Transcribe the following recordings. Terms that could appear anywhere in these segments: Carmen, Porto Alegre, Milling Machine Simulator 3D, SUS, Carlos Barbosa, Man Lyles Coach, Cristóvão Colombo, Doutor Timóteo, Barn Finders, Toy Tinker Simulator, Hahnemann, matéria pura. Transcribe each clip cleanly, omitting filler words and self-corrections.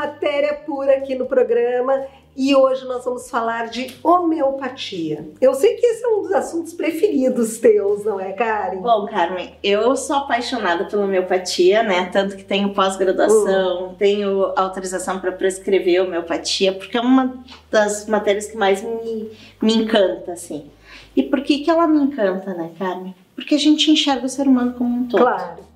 matéria pura aqui no programa e hoje nós vamos falar de homeopatia. Eu sei que esse é um dos assuntos preferidos teus, não é, Karen? Bom, Carmen, eu sou apaixonada pela homeopatia, né? Tanto que tenho pós-graduação, tenho autorização para prescrever homeopatia, porque é uma das matérias que mais me encanta, assim. E por que que ela me encanta, né, Carmen? Porque a gente enxerga o ser humano como um todo. Claro.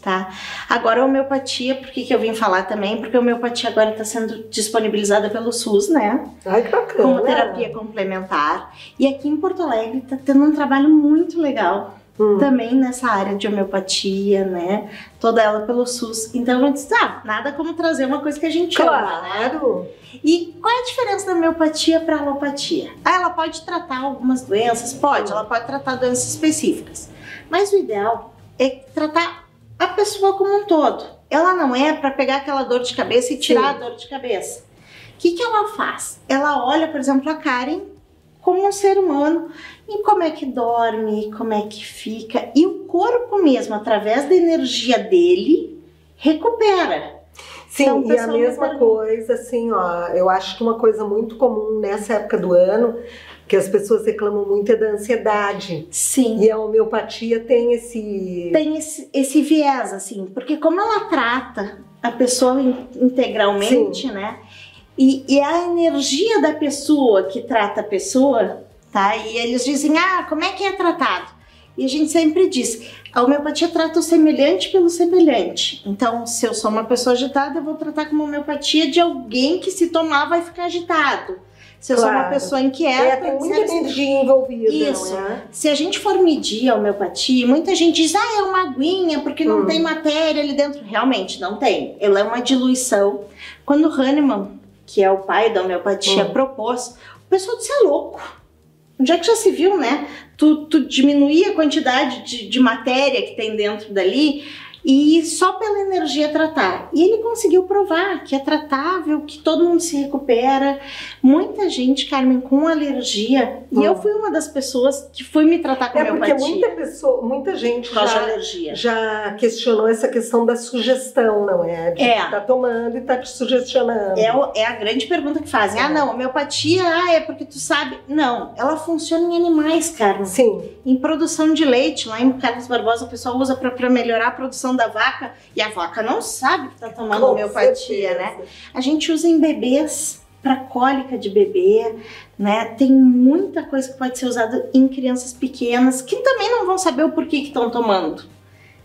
Tá? Agora a homeopatia, por que que eu vim falar também? Porque a homeopatia agora está sendo disponibilizada pelo SUS, né? Ai, que bacana! Como terapia complementar. E aqui em Porto Alegre está tendo um trabalho muito legal também nessa área de homeopatia, né? Toda ela pelo SUS. Então eu disse, ah, nada como trazer uma coisa que a gente ama, né? Claro! E qual é a diferença da homeopatia para a alopatia? Ah, ela pode tratar algumas doenças? Pode, ela pode tratar doenças específicas. Mas o ideal é tratar a pessoa como um todo. Ela não é para pegar aquela dor de cabeça e tirar a dor de cabeça. O que que ela faz? Ela olha, por exemplo, a Karen como um ser humano e como é que dorme, como é que fica. E o corpo mesmo, através da energia dele, recupera. Sim, então, e a mesma coisa, assim, ó, eu acho que uma coisa muito comum nessa época do ano, que as pessoas reclamam muito, é da ansiedade. Sim. E a homeopatia tem esse... Tem esse viés, assim, porque como ela trata a pessoa integralmente, né, e a energia da pessoa que trata a pessoa, tá, e eles dizem, ah, como é que é tratado? E a gente sempre diz, a homeopatia trata o semelhante pelo semelhante. Então, se eu sou uma pessoa agitada, eu vou tratar como homeopatia de alguém que, se tomar, vai ficar agitado. Se eu sou uma pessoa inquieta... tem muita energia envolvida, isso. Não é? Se a gente for medir a homeopatia, muita gente diz, ah, é uma aguinha, porque não tem matéria ali dentro. Realmente, não tem. Ela é uma diluição. Quando Hahnemann, que é o pai da homeopatia, propôs, o pessoal disse, é louco. Onde é que já se viu, né? Tu diminuir a quantidade de matéria que tem dentro dali e só pela energia tratar. E ele conseguiu provar que é tratável, que todo mundo se recupera. Muita gente, Carmen, com alergia. E eu fui uma das pessoas que foi me tratar com homeopatia. É porque muita gente já questionou essa questão da sugestão, não é? De que tá tomando e tá te sugestionando. É a grande pergunta que fazem. Ah, não, homeopatia, é porque tu sabe. Não, ela funciona em animais, Carmen. Sim. Em produção de leite, lá em Carlos Barbosa, o pessoal usa para melhorar a produção da vaca, e a vaca não sabe que está tomando homeopatia, né? A gente usa em bebês, para cólica de bebê, né? Tem muita coisa que pode ser usada em crianças pequenas, que também não vão saber o porquê que estão tomando.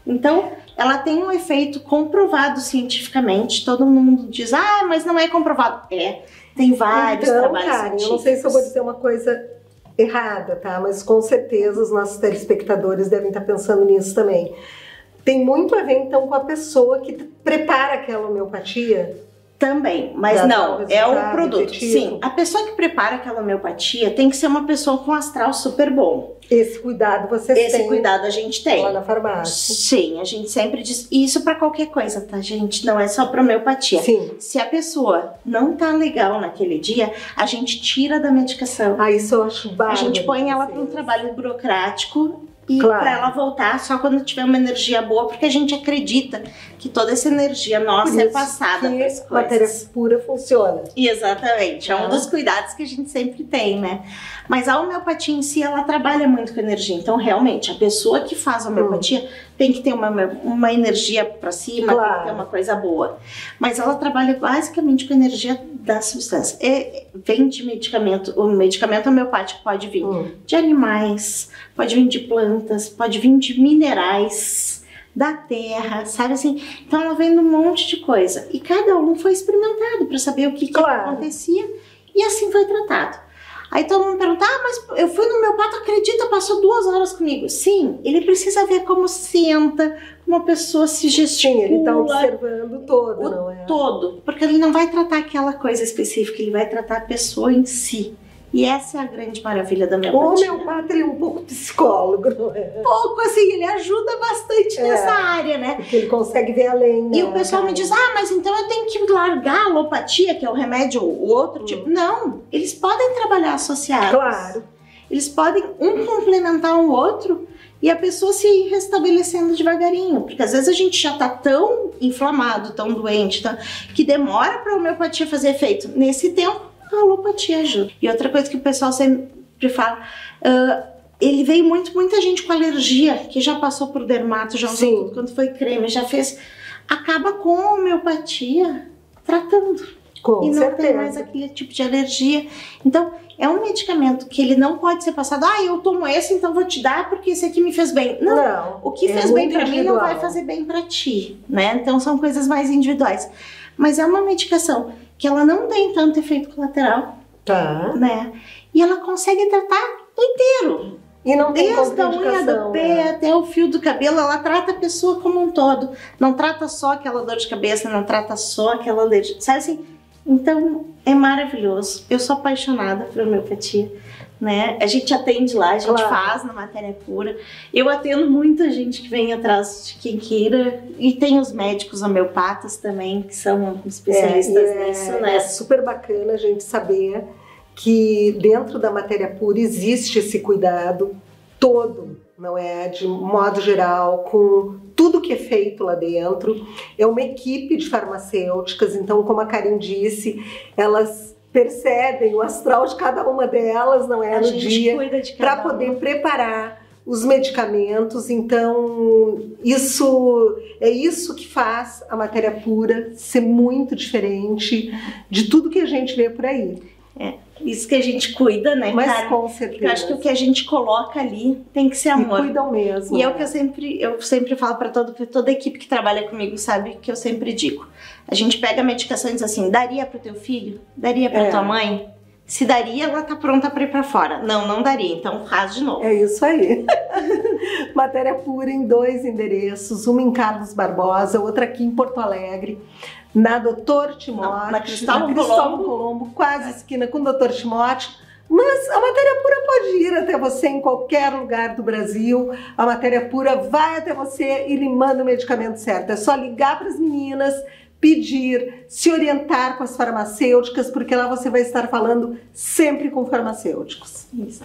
Então, ela tem um efeito comprovado cientificamente. Todo mundo diz, ah, mas não é comprovado. Tem vários trabalhos científicos. Eu não sei se eu vou dizer uma coisa errada, tá? Mas com certeza os nossos telespectadores devem estar pensando nisso também. Tem muito a ver, então, com a pessoa que prepara aquela homeopatia? Também, mas não, é um produto. Objetivo. Sim, a pessoa que prepara aquela homeopatia tem que ser uma pessoa com astral super bom. Esse cuidado vocês têm? Esse cuidado a gente tem. Lá na farmácia. Sim, a gente sempre diz isso para qualquer coisa, tá, gente? Não é só para homeopatia. Sim. Se a pessoa não tá legal naquele dia, a gente tira da medicação. Ah, isso eu acho bárbaro. A gente põe ela para um trabalho burocrático. E para ela voltar só quando tiver uma energia boa, porque a gente acredita que toda essa energia nossa é passada para as coisas. Matéria pura funciona. Exatamente, é um dos cuidados que a gente sempre tem, né? Mas a homeopatia em si, ela trabalha muito com energia. Então, realmente, a pessoa que faz a homeopatia tem que ter uma energia para cima, tem que ter uma coisa boa. Mas ela trabalha basicamente com a energia da substância. Vem de medicamento, o medicamento homeopático pode vir de animais, pode vir de plantas, pode vir de minerais, da terra, sabe assim? Então ela vem de um monte de coisa. E cada um foi experimentado para saber o que, que acontecia e assim foi tratado. Aí todo mundo pergunta, ah, mas eu fui no homeopata, acredita, passou 2 horas comigo. Sim, ele precisa ver como senta, como a pessoa se gesticula. Sim, ele está observando todo, não é? Todo, porque ele não vai tratar aquela coisa específica, ele vai tratar a pessoa em si. E essa é a grande maravilha da homeopatia. O homeopata é um pouco psicólogo, não é? Pouco, assim, ele ajuda bastante nessa área, né? Porque ele consegue ver além, né? E o pessoal me diz, ah, mas então eu tenho que largar a alopatia, que é o remédio, o outro tipo. Não, eles podem trabalhar associados. Claro. Eles podem um complementar o outro e a pessoa se restabelecendo devagarinho, porque às vezes a gente já tá tão inflamado, tão doente, tá, que demora para a homeopatia fazer efeito. Nesse tempo, a alopatia ajuda. E outra coisa que o pessoal sempre fala, ele veio muita gente com alergia, que já passou por dermato, já usou tudo quanto foi creme, já fez, acaba com a homeopatia tratando. Com certeza. E não tem mais aquele tipo de alergia. Então, é um medicamento que ele não pode ser passado, ah, eu tomo esse, então vou te dar porque esse aqui me fez bem. Não, não, o que fez bem pra mim não vai fazer bem pra ti, né? Então, são coisas mais individuais. Mas é uma medicação que ela não tem tanto efeito colateral, tá, né? E ela consegue tratar inteiro. E não tem complicação. Desde a unha do pé até o fio do cabelo, ela trata a pessoa como um todo. Não trata só aquela dor de cabeça, não trata só aquela alergia, sabe assim? Então, é maravilhoso. Eu sou apaixonada por homeopatia, né? A gente atende lá, a gente faz na matéria pura. Eu atendo muita gente que vem atrás de quem queira. E tem os médicos homeopatas também, que são especialistas nisso, né? É super bacana a gente saber que dentro da matéria pura existe esse cuidado todo, não é? De modo geral, com tudo que é feito lá dentro. É uma equipe de farmacêuticas, então, como a Karen disse, elas percebem o astral de cada uma delas, não é, no dia, para poder preparar os medicamentos. Então, isso é isso que faz a matéria pura ser muito diferente de tudo que a gente vê por aí. É, isso que a gente cuida, né, mas cara? Com certeza. Eu acho que o que a gente coloca ali tem que ser amor. E cuidam mesmo. E é o que eu sempre falo para toda a equipe que trabalha comigo, sabe? Que eu sempre digo. A gente pega medicações assim, daria pro teu filho? Daria pra tua mãe? Se daria, ela tá pronta para ir para fora. Não, não daria. Então faz de novo. É isso aí. Matéria pura em 2 endereços. Uma em Carlos Barbosa, outra aqui em Porto Alegre. Na Doutor Timóteo, na Cristóvão Colombo, quase esquina com o Doutor Timóteo. Mas a matéria pura pode ir até você em qualquer lugar do Brasil. A matéria pura vai até você e lhe manda o medicamento certo. É só ligar para as meninas, pedir, se orientar com as farmacêuticas, porque lá você vai estar falando sempre com farmacêuticos. Isso.